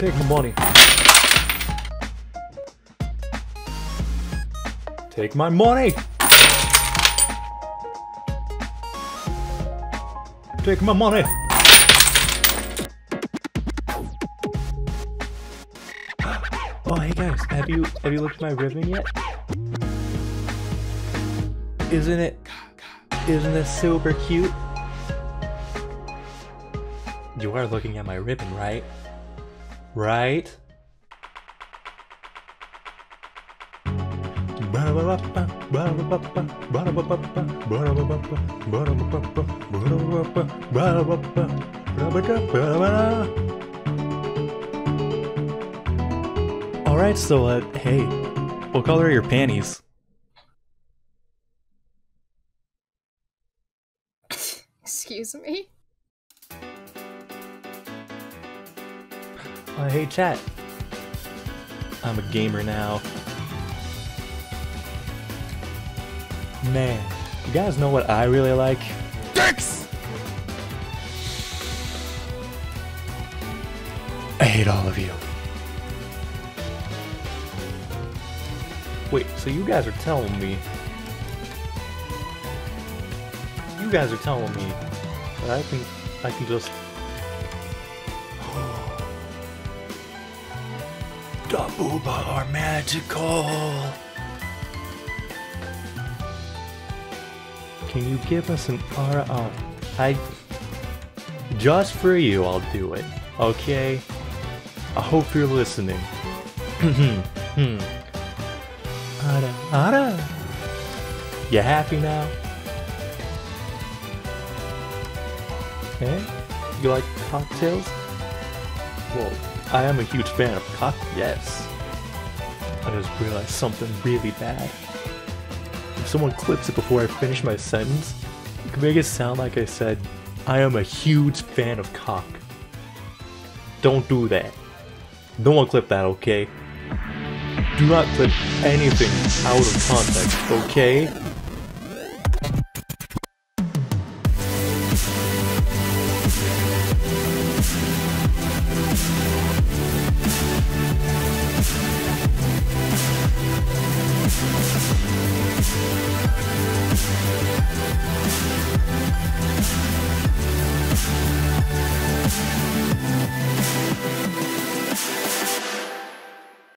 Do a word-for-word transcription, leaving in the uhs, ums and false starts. Take the money. Take my money! Take my money! Oh, hey guys, have you have you looked at my ribbon yet? Isn't it isn't it super cute? You are looking at my ribbon, right? Right? Alright, so uh, hey, what color are your panties? Excuse me? Uh, hey chat, I'm a gamer now. Man, you guys know what I really like? Dicks! I hate all of you. Wait, so you guys are telling me... You guys are telling me that I can... I can just... The booba are magical! Can you give us an R up? I... Just for you, I'll do it. Okay? I hope you're listening. Hmm. Ara, ara! You happy now? Eh? You like cocktails? Well, I am a huge fan of cocktails. Yes. I just realized something really bad. If someone clips it before I finish my sentence, you can make it sound like I said, I am a huge fan of cock. Don't do that. No one clip that, okay? Do not clip anything out of context, okay?